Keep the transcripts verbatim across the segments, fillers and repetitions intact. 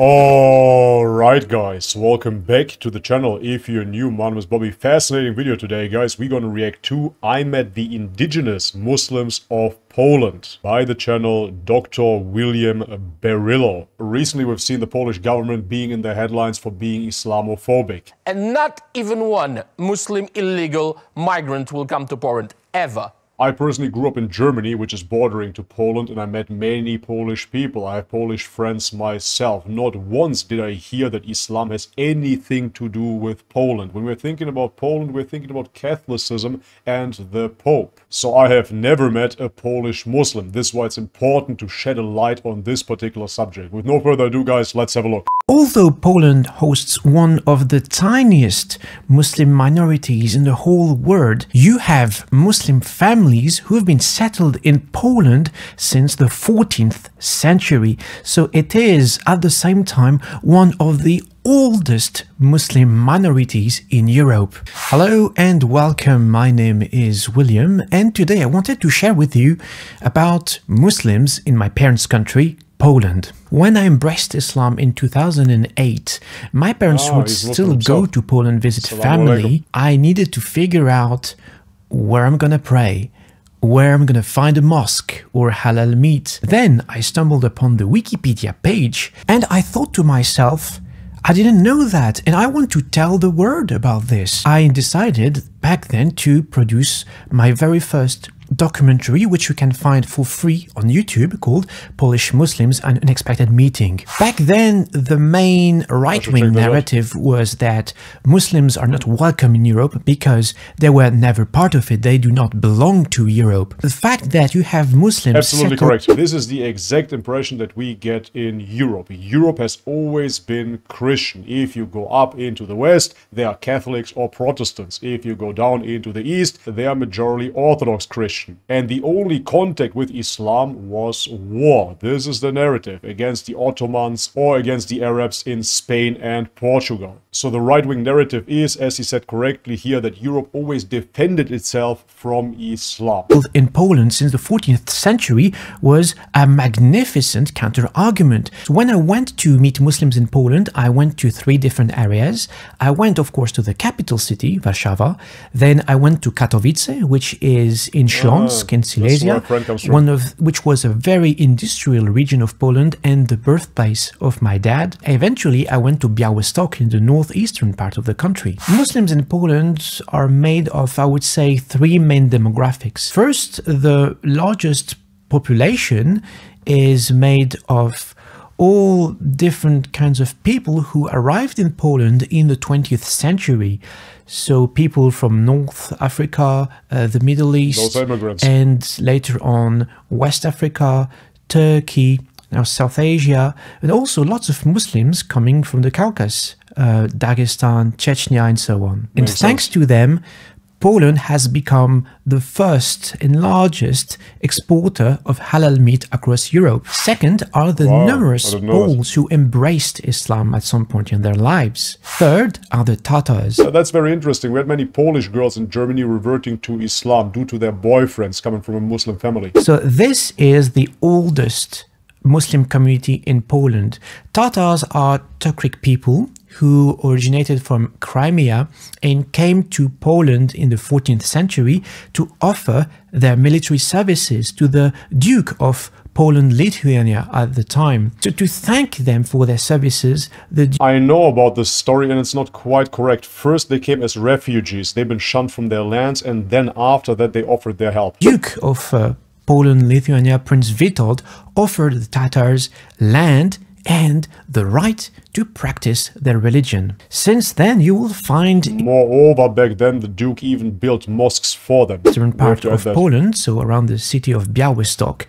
Alright guys, welcome back to the channel. If you're new, my name is Bobby. Fascinating video today guys. We're gonna react to I Met the Indigenous Muslims of Poland by the channel Doctor William Berillo. Recently we've seen the Polish government being in the headlines for being Islamophobic. And not even one Muslim illegal migrant will come to Poland, ever. I personally grew up in Germany, which is bordering to Poland, and I met many Polish people. I have Polish friends myself. Not once did I hear that Islam has anything to do with Poland. When we're thinking about Poland, we're thinking about Catholicism and the Pope. So I have never met a Polish Muslim. This is why it's important to shed a light on this particular subject. With no further ado, guys, let's have a look. Although Poland hosts one of the tiniest Muslim minorities in the whole world, you have Muslim families who have been settled in Poland since the fourteenth century, so it is at the same time one of the oldest Muslim minorities in Europe. Hello and welcome, my name is William, and today I wanted to share with you about Muslims in my parents' country, Poland. When I embraced Islam in two thousand eight, my parents ah, would still go to Poland, visit family. I needed to figure out where I'm gonna pray, where I'm gonna find a mosque or halal meat. Then I stumbled upon the Wikipedia page and I thought to myself, I didn't know that and I want to tell the world about this. I decided back then to produce my very first documentary, which you can find for free on YouTube, called Polish Muslims: An Unexpected Meeting. Back then, the main right-wing narrative was that Muslims are not welcome in Europe because they were never part of it. They do not belong to Europe. The fact that you have Muslims... Absolutely correct. This is the exact impression that we get in Europe. Europe has always been Christian. If you go up into the West, they are Catholics or Protestants. If you go down into the East, they are majority Orthodox Christian. And the only contact with Islam was war. This is the narrative against the Ottomans or against the Arabs in Spain and Portugal. So the right-wing narrative is, as he said correctly here, that Europe always defended itself from Islam. In Poland since the fourteenth century was a magnificent counter-argument. So when I went to meet Muslims in Poland, I went to three different areas. I went, of course, to the capital city, Warszawa. Then I went to Katowice, which is in Śląsk. Śląsk in Silesia, one of which was a very industrial region of Poland and the birthplace of my dad. Eventually, I went to Białystok in the northeastern part of the country. Muslims in Poland are made of, I would say, three main demographics. First, the largest population is made of all different kinds of people who arrived in Poland in the twentieth century. So people from North Africa, uh, the Middle East, and later on West Africa, Turkey, now South Asia, and also lots of Muslims coming from the Caucasus, uh, Dagestan, Chechnya, and so on. And Makes thanks sense. to them, Poland has become the first and largest exporter of halal meat across Europe. Second are the wow, numerous Poles who embraced Islam at some point in their lives. Third are the Tatars. Yeah, that's very interesting. We had many Polish girls in Germany reverting to Islam due to their boyfriends coming from a Muslim family. So this is the oldest Muslim community in Poland. Tatars are Turkic people who originated from Crimea and came to Poland in the fourteenth century to offer their military services to the Duke of Poland-Lithuania at the time. So to thank them for their services, the... I know about this story and it's not quite correct. First they came as refugees, they've been shunned from their lands, and then after that they offered their help. Duke of uh, Poland-Lithuania, Prince Witold, offered the Tatars land and the right to practice their religion. Since then, you will find... Moreover, back then, the Duke even built mosques for them. Eastern part of Poland, so around the city of Białystok,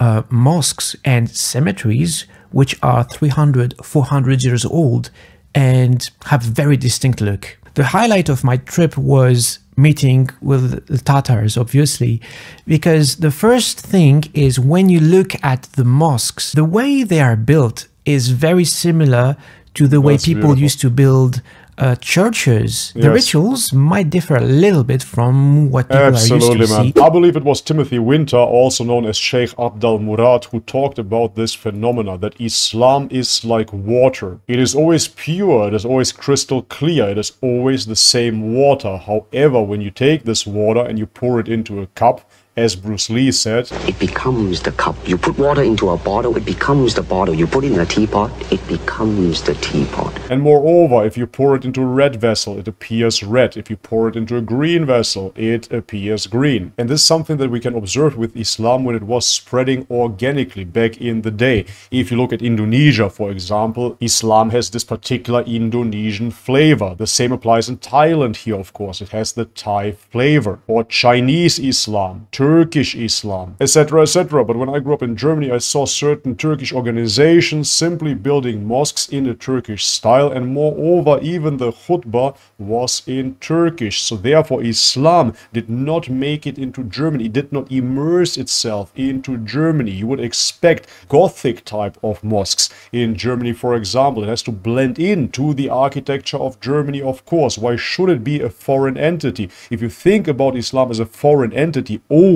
uh, mosques and cemeteries, which are three hundred, four hundred years old and have very distinct look. The highlight of my trip was meeting with the Tatars, obviously, because the first thing is when you look at the mosques, the way they are built is very similar to the way That's people beautiful. used to build uh, churches, yes. The rituals might differ a little bit from what people Absolutely, are used to man. see. I believe it was Timothy Winter, also known as Sheikh Abdal Murad, who talked about this phenomena that Islam is like water. It is always pure, it is always crystal clear, it is always the same water. However, when you take this water and you pour it into a cup, as Bruce Lee said, it becomes the cup. You put water into a bottle, it becomes the bottle. You put it in a teapot, it becomes the teapot. And moreover, if you pour it into a red vessel, it appears red. If you pour it into a green vessel, it appears green. And this is something that we can observe with Islam when it was spreading organically back in the day. If you look at Indonesia, for example, Islam has this particular Indonesian flavor. The same applies in Thailand here, of course. It has the Thai flavor. Or Chinese Islam, Turkish Islam, et cetera, et cetera. But when I grew up in Germany, I saw certain Turkish organizations simply building mosques in a Turkish style, and moreover, even the khutbah was in Turkish. So therefore, Islam did not make it into Germany. It did not immerse itself into Germany. You would expect Gothic type of mosques in Germany, for example. It has to blend into the architecture of Germany, of course. Why should it be a foreign entity? If you think about Islam as a foreign entity, always,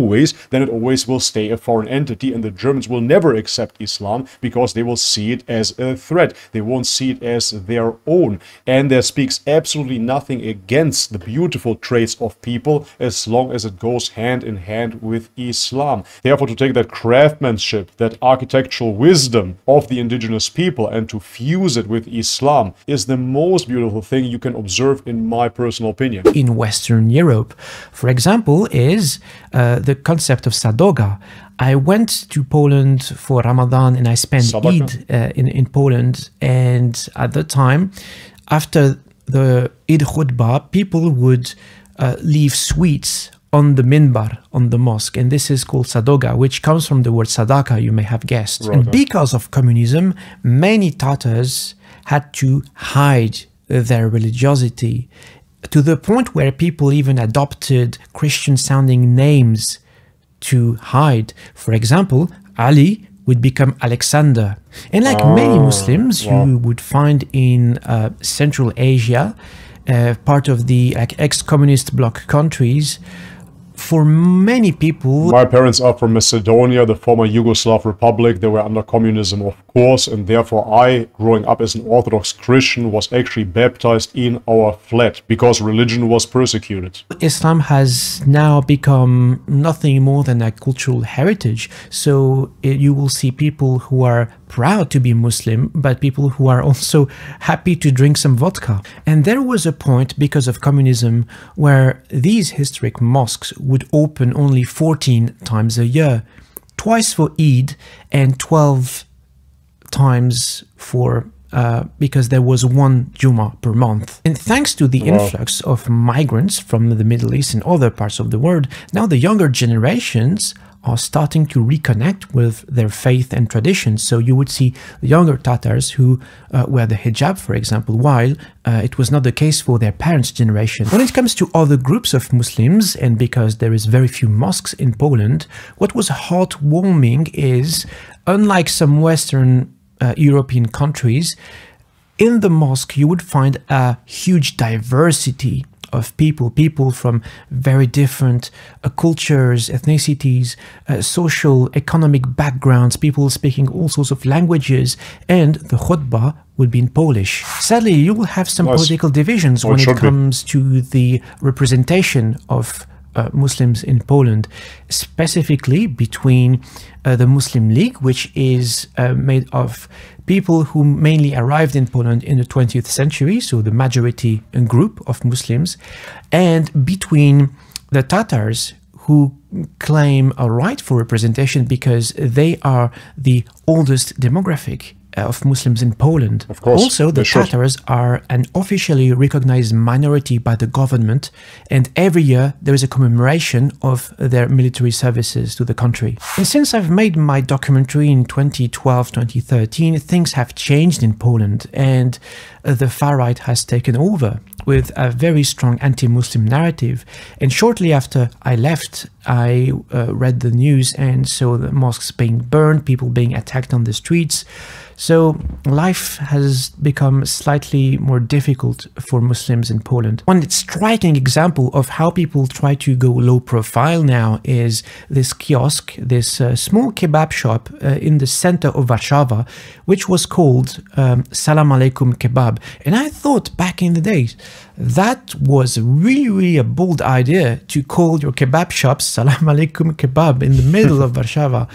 then it always will stay a foreign entity, and the Germans will never accept Islam because they will see it as a threat. They won't see it as their own. And there speaks absolutely nothing against the beautiful traits of people as long as it goes hand in hand with Islam. Therefore, to take that craftsmanship, that architectural wisdom of the indigenous people and to fuse it with Islam is the most beautiful thing you can observe, in my personal opinion. In Western Europe, for example, is uh, the concept of sadoga. I went to Poland for Ramadan and I spent Sabaka. Eid uh, in, in Poland, and at the time, after the Eid khutbah, people would uh, leave sweets on the minbar, on the mosque, and this is called sadoga, which comes from the word sadaka, you may have guessed. Right. And because of communism, many Tatars had to hide their religiosity, to the point where people even adopted Christian-sounding names to hide. For example, Ali would become Alexander. And like oh, many Muslims yeah. you would find in uh, Central Asia, uh, part of the like, ex-communist bloc countries, for many people... My parents are from Macedonia, the former Yugoslav Republic. They were under communism, of course, and therefore I, growing up as an Orthodox Christian, was actually baptized in our flat because religion was persecuted. Islam has now become nothing more than a cultural heritage, so you will see people who are proud to be Muslim, but people who are also happy to drink some vodka. And there was a point, because of communism, where these historic mosques would open only fourteen times a year, twice for Eid and twelve times for uh, because there was one Jummah per month. And thanks to the wow. influx of migrants from the Middle East and other parts of the world, now the younger generations are starting to reconnect with their faith and traditions. So you would see younger Tatars who uh, wear the hijab, for example, while uh, it was not the case for their parents' generation. When it comes to other groups of Muslims, and because there is very few mosques in Poland, what was heartwarming is, unlike some Western uh, European countries, in the mosque you would find a huge diversity of people, people from very different uh, cultures, ethnicities, uh, social, economic backgrounds, people speaking all sorts of languages, and the khutbah would be in Polish. Sadly, you will have some nice. political divisions well, when it, it comes be. to the representation of uh, Muslims in Poland, specifically between uh, the Muslim League, which is uh, made of people who mainly arrived in Poland in the twentieth century, so the majority group of Muslims, and between the Tatars, who claim a right for representation because they are the oldest demographic of Muslims in Poland. Of course, also, the Tatars are an officially recognized minority by the government, and every year there is a commemoration of their military services to the country. And since I've made my documentary in twenty twelve, twenty thirteen, things have changed in Poland, and the far right has taken over with a very strong anti-Muslim narrative. And shortly after I left, I uh, read the news and saw the mosques being burned, people being attacked on the streets. So life has become slightly more difficult for Muslims in Poland. One striking example of how people try to go low profile now is this kiosk, this uh, small kebab shop uh, in the center of Warszawa, which was called um, Salam Aleikum Kebab. And I thought back in the days, that was really, really a bold idea to call your kebab shop Salam Aleikum Kebab in the middle of Warszawa.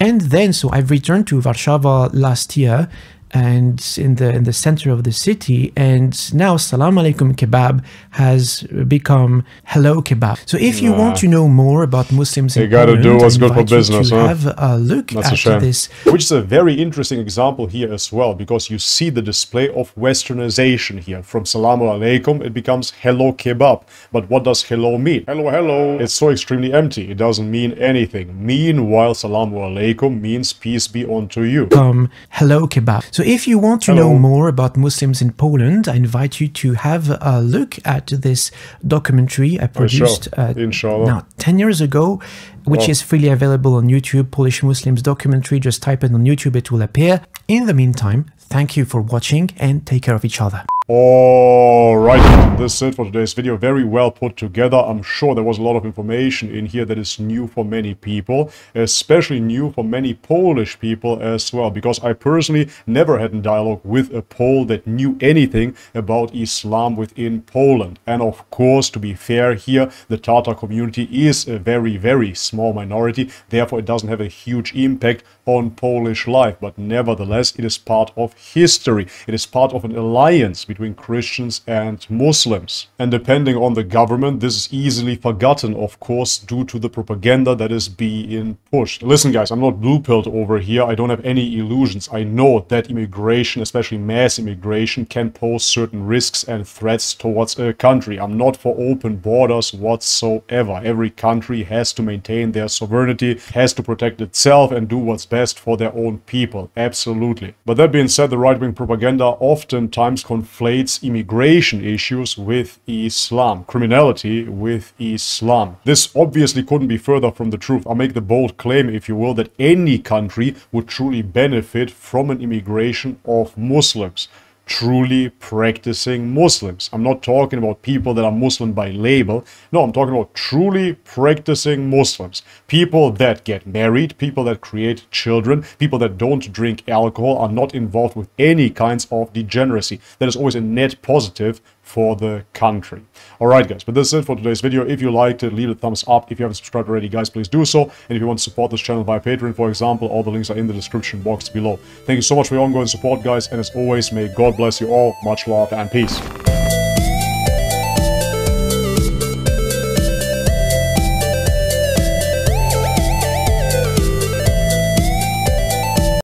And then, so I've returned to Warszawa last year and in the in the center of the city, and now Salam Aleikum Kebab has become Hello Kebab. So if you yeah. want to know more about Muslims in Poland, you gotta do what's good for business, huh? Have a look That's at a shame. This, which is a very interesting example here as well, because you see the display of westernization here. From Salamu Alaikum it becomes Hello Kebab. But what does hello mean? Hello, hello. It's so extremely empty, it doesn't mean anything. Meanwhile, Salamu Alaikum means peace be unto you. Um, Hello Kebab. So So if you want to Hello. know more about Muslims in Poland, I invite you to have a look at this documentary I produced uh, now ten years ago, which oh. is freely available on YouTube, Polish Muslims documentary. Just type it on YouTube, it will appear. In the meantime, thank you for watching and take care of each other. Alright, that's it for today's video. Very well put together. I'm sure there was a lot of information in here that is new for many people, especially new for many Polish people as well, because I personally never had a dialogue with a Pole that knew anything about Islam within Poland. And of course, to be fair here, the Tatar community is a very, very small minority. Therefore, it doesn't have a huge impact on Polish life. But nevertheless, it is part of history. It is part of an alliance between Between Christians and Muslims. And depending on the government, this is easily forgotten, of course, due to the propaganda that is being pushed. Listen, guys, I'm not blue-pilled over here. I don't have any illusions. I know that immigration, especially mass immigration, can pose certain risks and threats towards a country. I'm not for open borders whatsoever. Every country has to maintain their sovereignty, has to protect itself and do what's best for their own people. Absolutely. But that being said, the right-wing propaganda oftentimes conflates immigration issues with Islam, criminality with Islam. This obviously couldn't be further from the truth. I make the bold claim, if you will, that any country would truly benefit from an immigration of Muslims. Truly practicing Muslims. I'm not talking about people that are Muslim by label. No, I'm talking about truly practicing Muslims. People that get married, people that create children, people that don't drink alcohol, are not involved with any kinds of degeneracy. That is always a net positive for the country. Alright guys, but that's it for today's video. If you liked it, leave a thumbs up. If you haven't subscribed already, guys, please do so. And if you want to support this channel via Patreon, for example, all the links are in the description box below. Thank you so much for your ongoing support, guys, and as always, may God bless you all. Much love and peace.